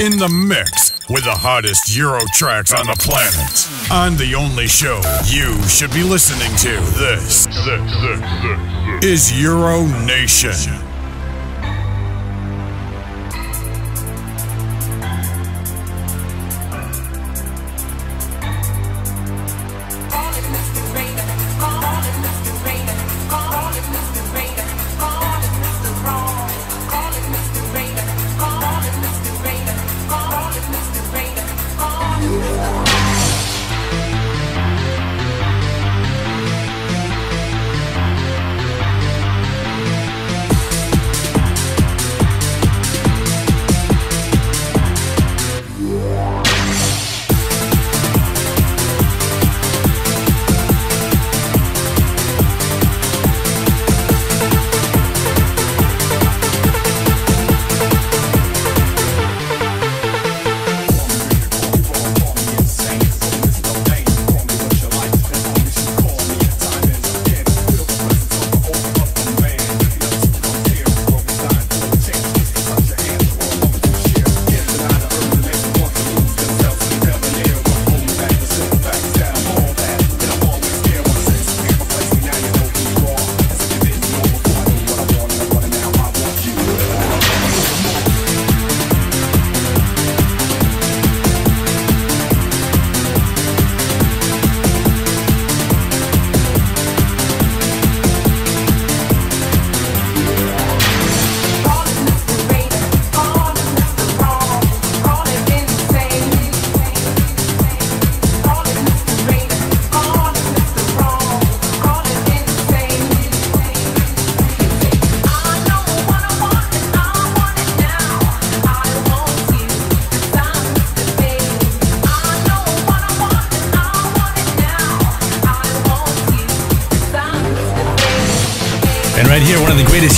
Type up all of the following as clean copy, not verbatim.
In the mix with the hottest Euro tracks on the planet. On the only show you should be listening to. This is Euro Nation.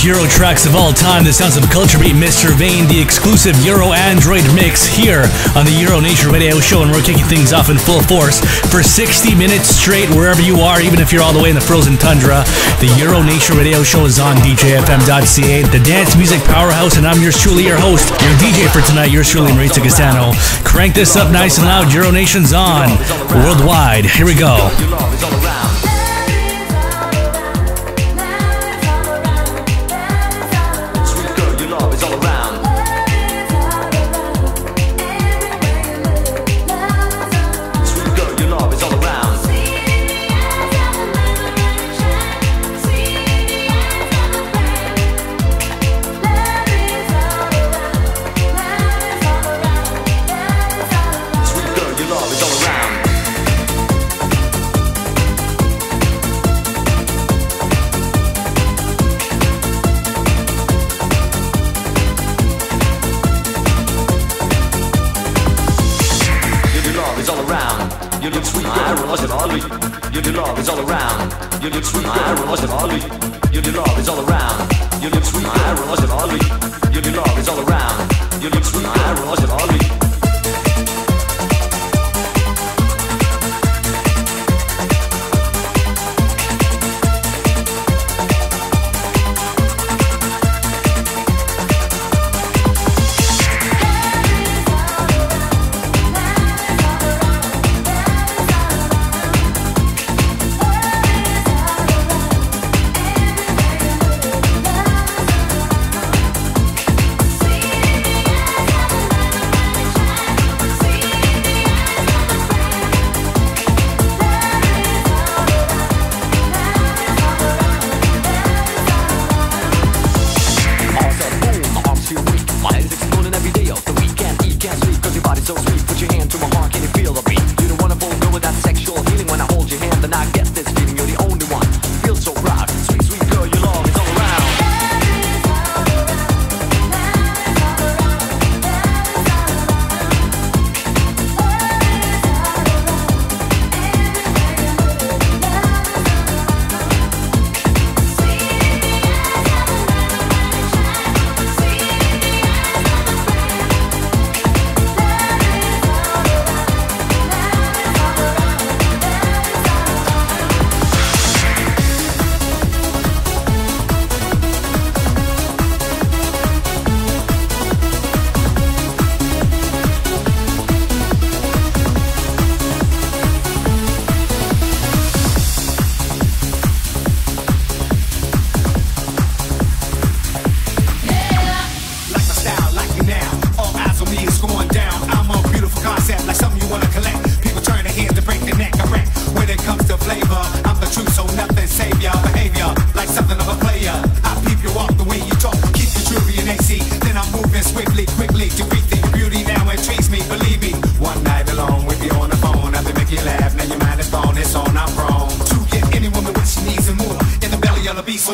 Euro tracks of all time. The sounds of Culture Beat, Mr. Vain, the exclusive Euro Android mix here on the Euro Nation Radio Show, and we're kicking things off in full force for 60 minutes straight, wherever you are, even if you're all the way in the frozen tundra. The Euro Nation Radio Show is on DJFM.ca, the dance music powerhouse, and I'm yours truly, your host, your DJ for tonight, yours truly, Marisa Castano. Crank this up nice and loud. Euro Nation's on worldwide. Here we go.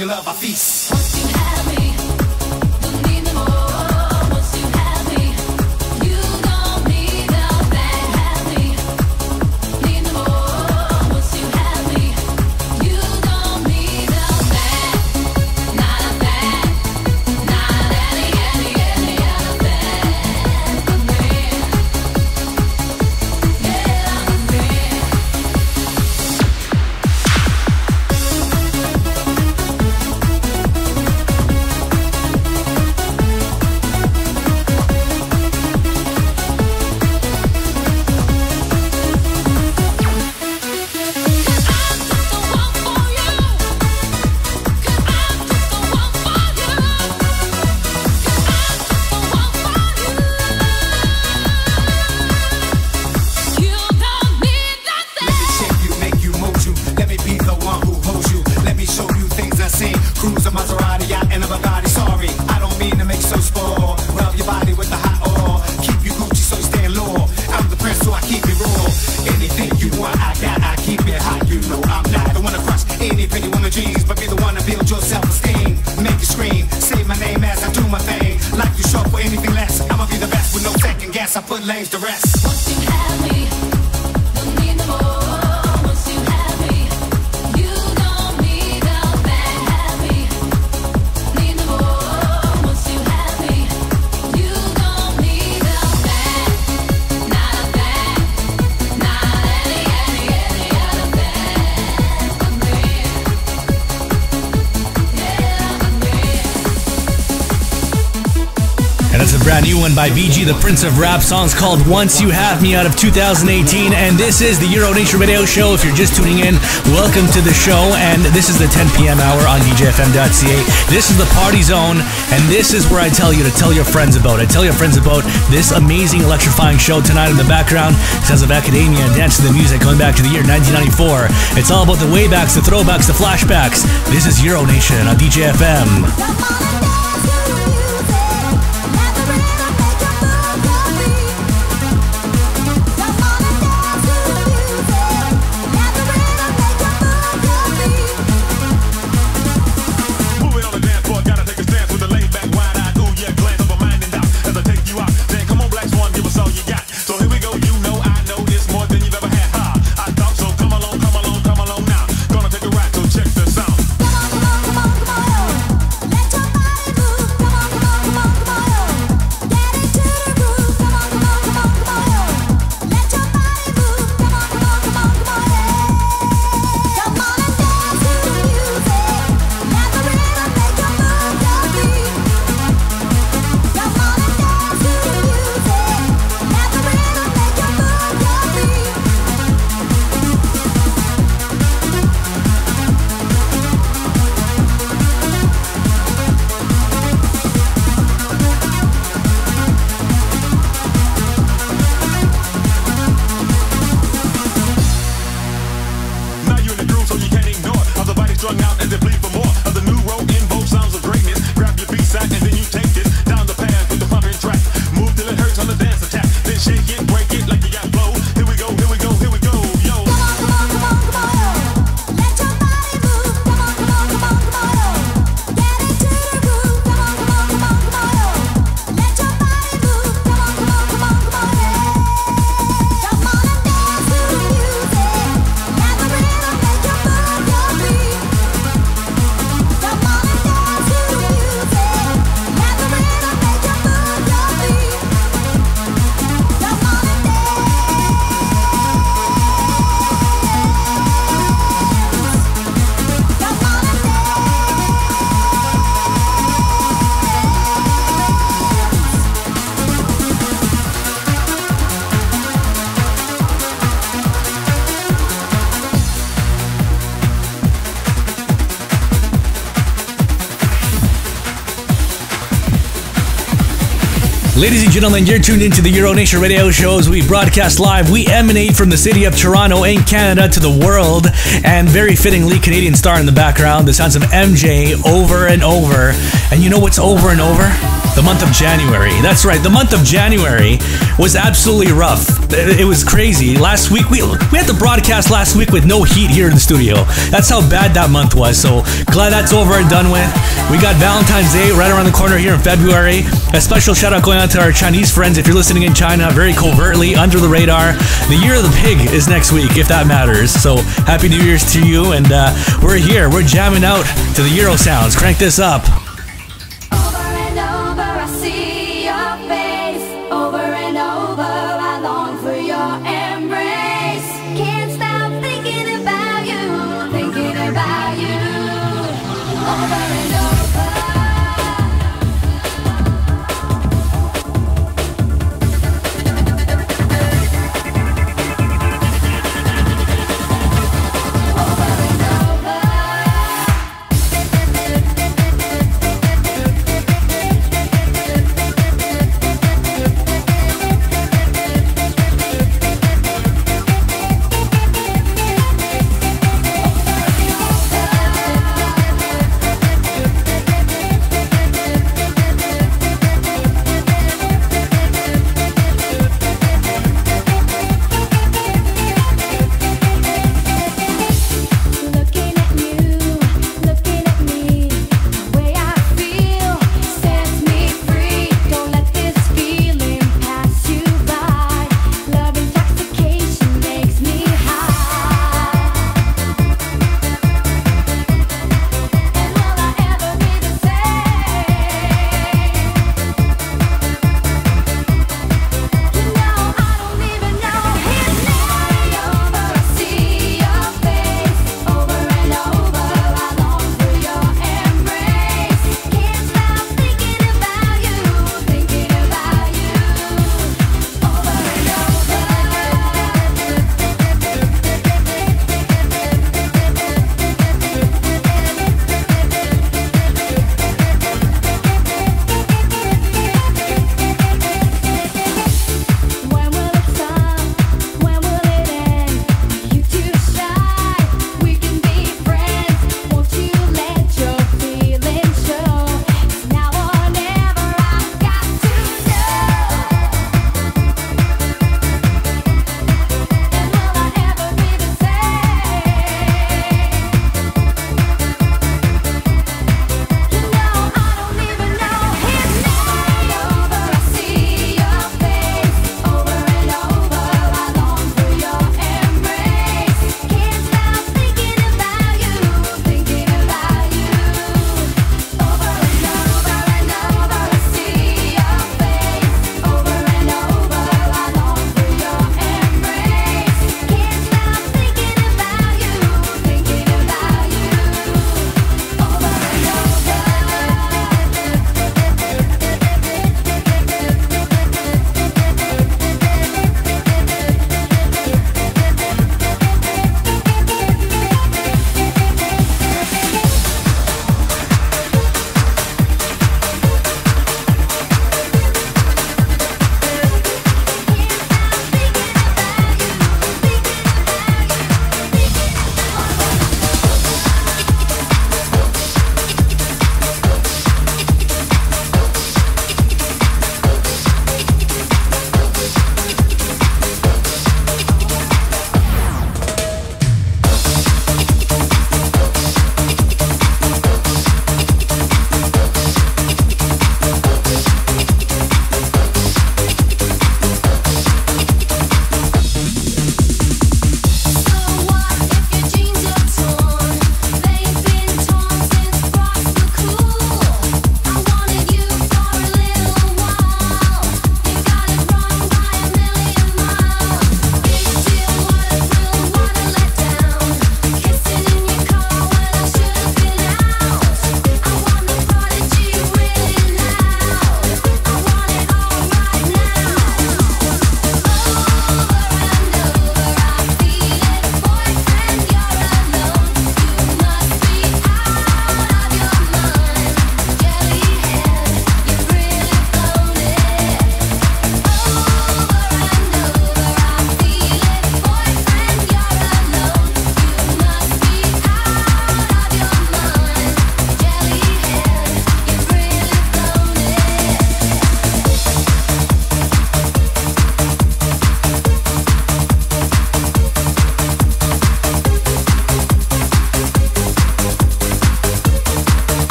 your love, I feast. Once you have me, don't need no more. Once you have me, you don't need no man. Have me, need no more. Once you have me, you don't need no man. Not a man, not any other man. I'm a man, yeah, I'm a man. By BG The Prince of Rap, songs called Once You Have Me out of 2018, and this is the Euro Nation Radio Show. If you're just tuning in, welcome to the show, and this is the 10 p.m. hour on DJFM.ca. This is the party zone, and this is where I tell you to tell your friends about it. Tell your friends about this amazing, electrifying show tonight in the background. It sounds of academia and dance to the music going back to the year 1994. It's all about the waybacks, the throwbacks, the flashbacks. This is Euro Nation on DJFM. Ladies and gentlemen, you're tuned into the Euro Nation Radio Shows. We broadcast live. We emanate from the city of Toronto in Canada to the world. And very fittingly, Canadian star in the background. The sounds of MJ over and over. And you know what's over and over? The month of January. That's right. The month of January was absolutely rough. It was crazy. Last week, we had the broadcast last week with no heat here in the studio. That's how bad that month was. So glad that's over and done with. We got Valentine's Day right around the corner here in February. A special shout out going out to our Chinese friends. If you're listening in China, very covertly, under the radar. The Year of the Pig is next week, if that matters. So happy New Year's to you. And we're here. We're jamming out to the Euro sounds. Crank this up.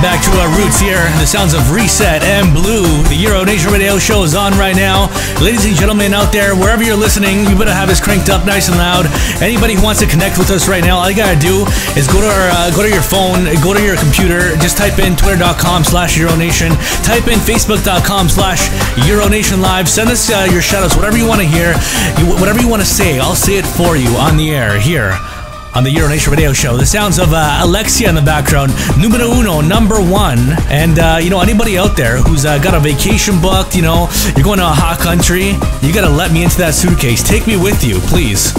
get back to our roots here. The sounds of Reset and Blue. The Euro Nation Radio Show is on right now. Ladies and gentlemen out there, wherever you're listening, you better have us cranked up nice and loud. Anybody who wants to connect with us right now, all you gotta do is go to our, go to your phone, go to your computer, just type in twitter.com/EuroNation, type in facebook.com/EuroNation Live. Send us your shoutouts, whatever you want to hear, whatever you want to say, I'll say it for you on the air here on the Euro Nation Radio Show. The sounds of Alexia in the background, numero uno, number one. And, you know, anybody out there who's got a vacation booked, you know, you're going to a hot country, you got to let me into that suitcase. Take me with you, please.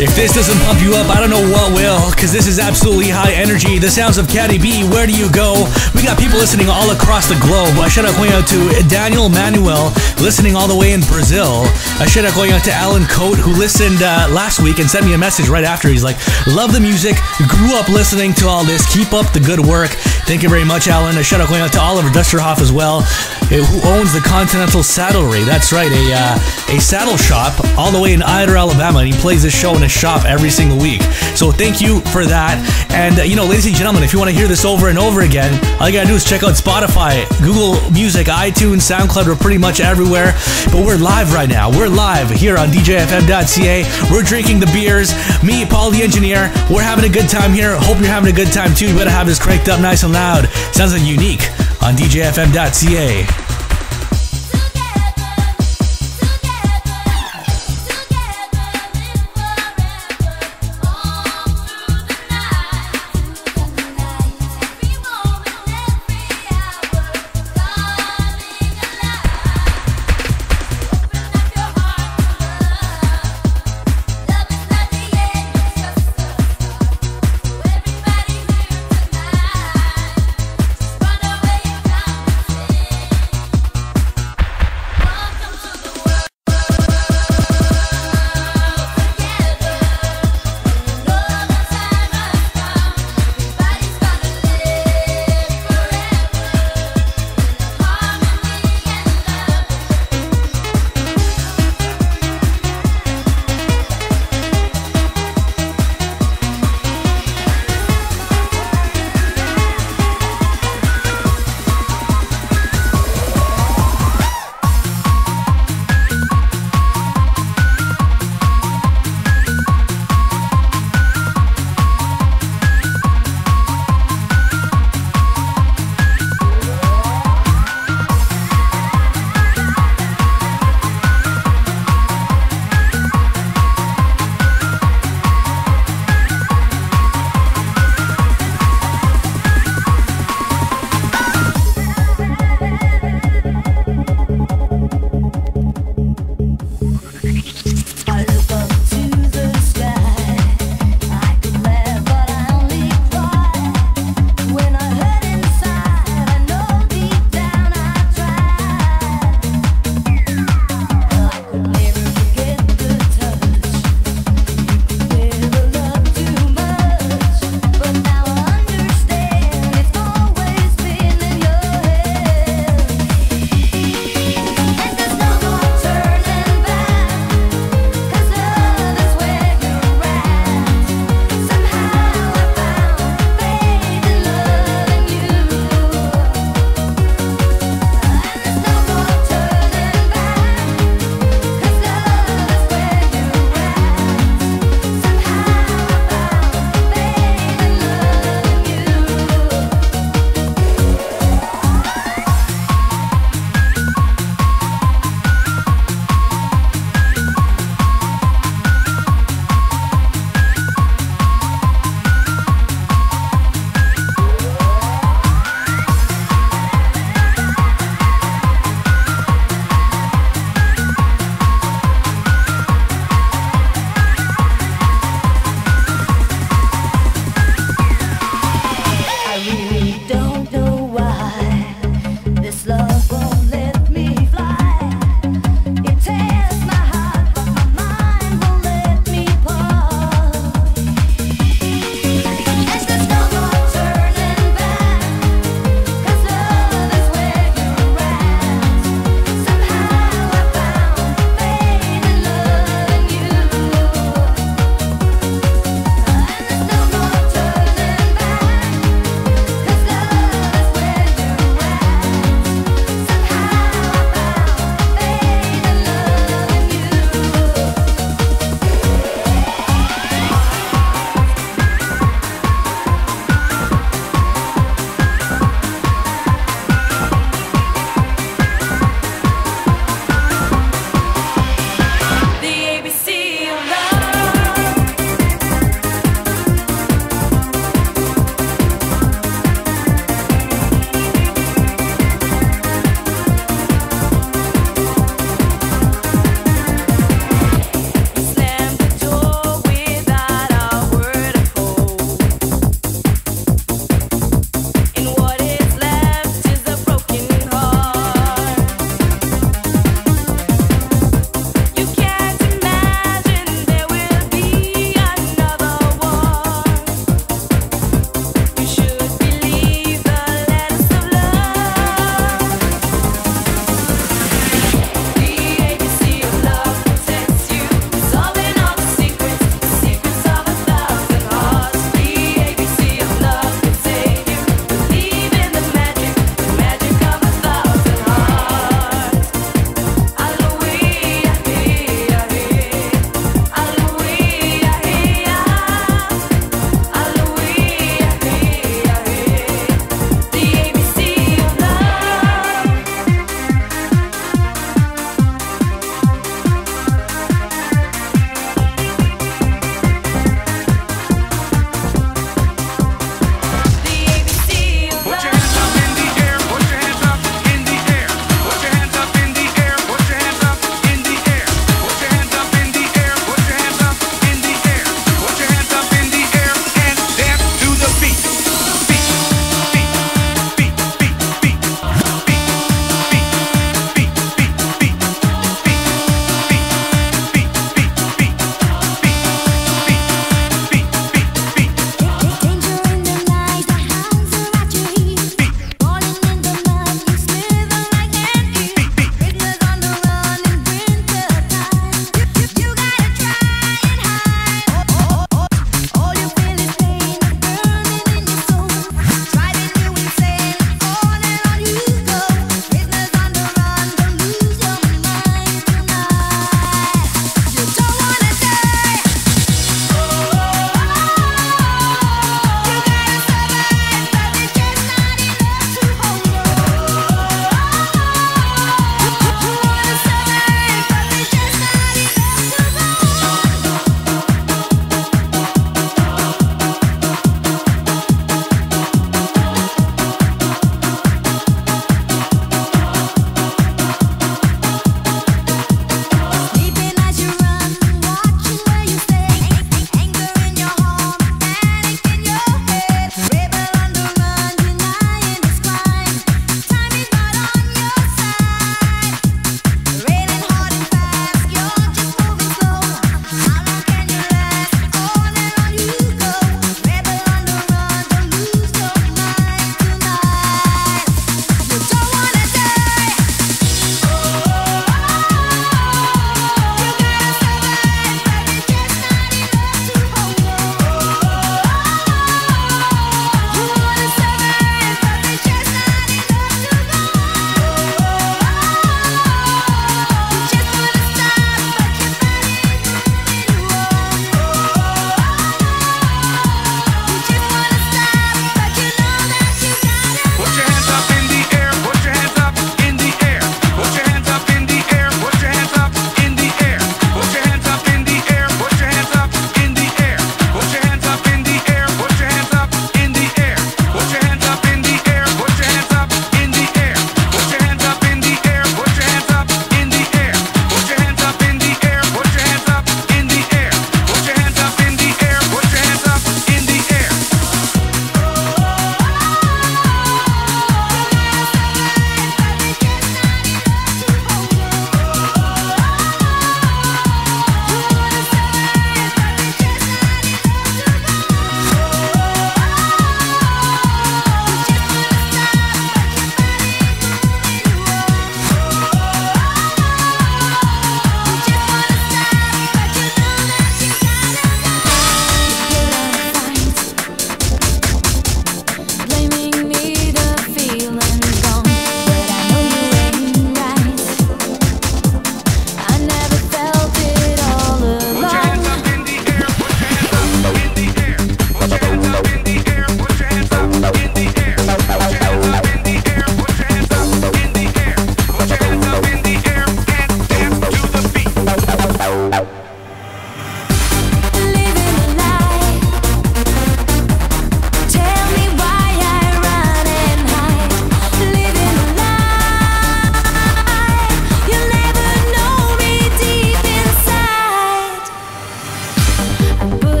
If this doesn't pump you up, I don't know what will, because this is absolutely high energy. The sounds of Caddy B, Where Do You Go? We got people listening all across the globe. A shout out going out to Daniel Manuel, listening all the way in Brazil. A shout out going out to Alan Coate, who listened last week and sent me a message right after. He's like, love the music, grew up listening to all this, keep up the good work. Thank you very much, Alan. A shout out going out to Oliver Dusterhoff as well, who owns the Continental Saddlery. That's right, a saddle shop all the way in Idaho, Alabama, and he plays this show in his shop every single week. So thank you for that. And you know, ladies and gentlemen, if you want to hear this over and over again, all you gotta do is check out Spotify, Google Music, iTunes, SoundCloud. We're pretty much everywhere. But we're live right now. We're live here on DJFM.ca. We're drinking the beers. Me, Paul the engineer. We're having a good time here. Hope you're having a good time too. You better have this cranked up nice and loud. Sounds like Unique on DJFM.ca.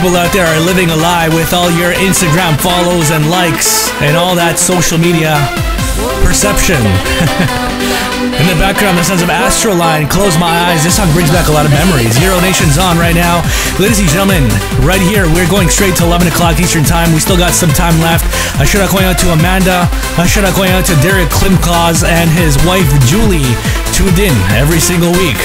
People out there are living a lie with all your Instagram follows and likes and all that social media perception. In the background, the sounds of Astroline, Close My Eyes. This song brings back a lot of memories. Euro Nation's on right now. Ladies and gentlemen, right here, we're going straight to 11 o'clock Eastern Time. We still got some time left. A shout out going out to Amanda. A shout out going out to Derek Klimkos and his wife, Julie, tuned in every single week.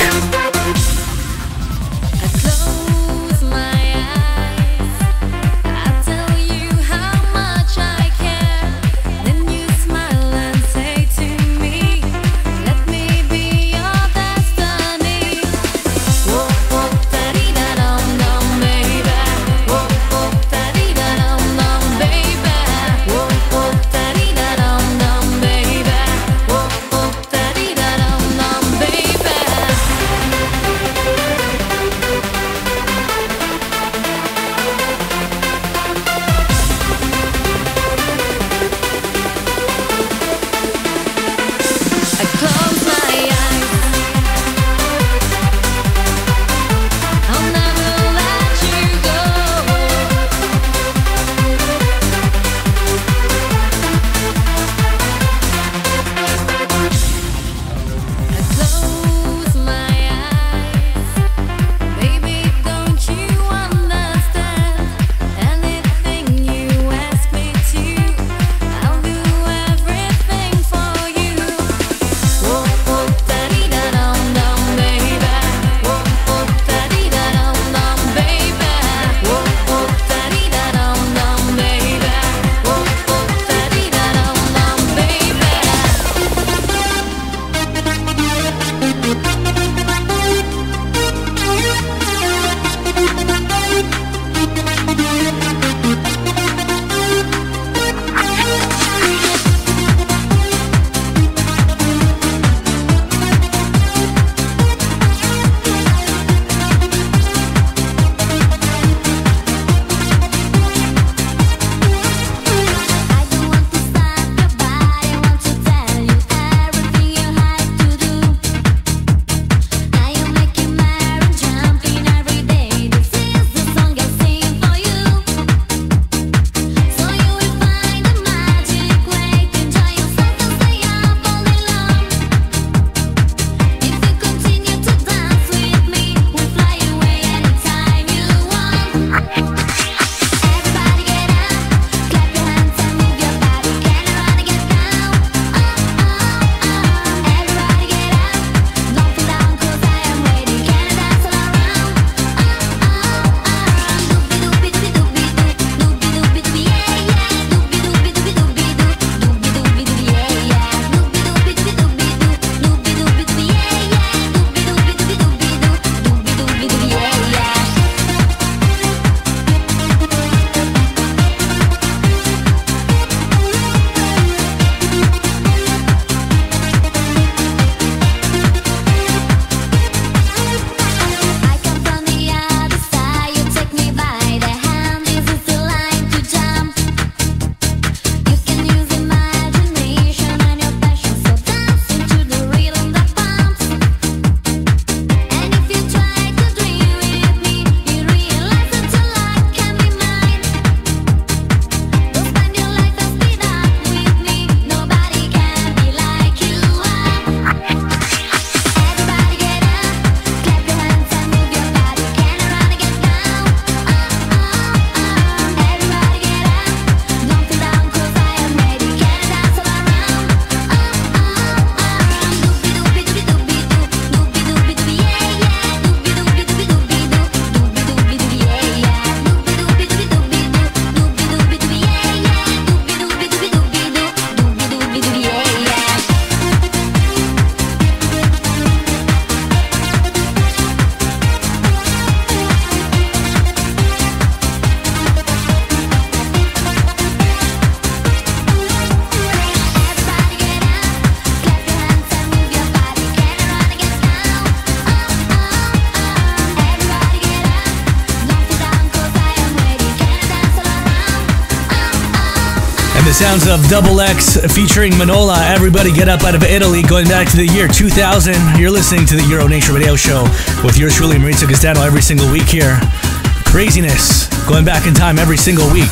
sounds of Double X featuring Manola, Everybody Get Up, out of Italy, going back to the year 2000. You're listening to the Euro Nation Radio Show with yours truly, Marisa Castano, every single week here. Craziness, going back in time every single week.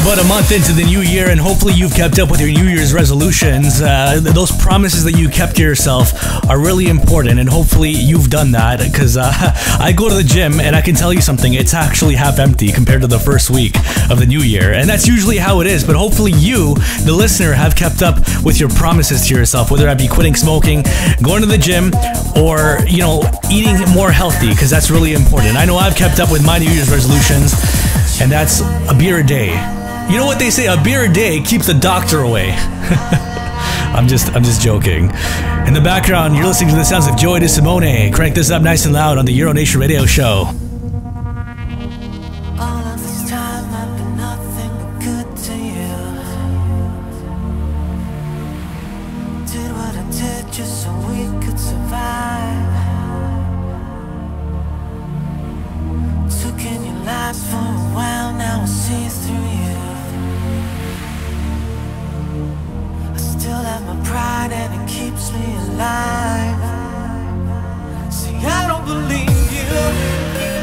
About a month into the new year, and hopefully you've kept up with your New Year's resolutions. Those promises that you kept to yourself are really important, and hopefully you've done that, because I go to the gym and I can tell you something, it's actually half empty compared to the first week of the new year, and that's usually how it is. But hopefully you, the listener, have kept up with your promises to yourself, whether that be quitting smoking, going to the gym, or, you know, eating more healthy, because that's really important. I know I've kept up with my New Year's resolutions, and that's a beer a day. You know what they say, a beer a day keeps the doctor away. I'm just joking. In the background, you're listening to the sounds of Joy DeSimone. Crank this up nice and loud on the Euro Nation Radio Show. Me alive. See, I don't believe you.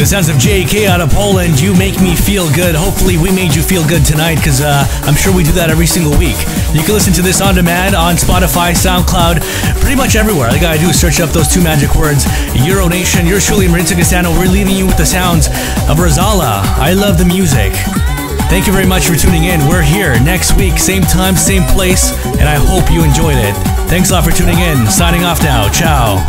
The sounds of JK out of Poland, You Make Me Feel Good. Hopefully we made you feel good tonight, because I'm sure we do that every single week. You can listen to this on demand on Spotify, SoundCloud, pretty much everywhere. All you gotta do is search up those two magic words, Euro Nation. Yours truly, Marisa Castano. We're leaving you with the sounds of Rosala, I Love the Music. Thank you very much for tuning in. We're here next week, same time, same place, and I hope you enjoyed it. Thanks a lot for tuning in. Signing off now. Ciao.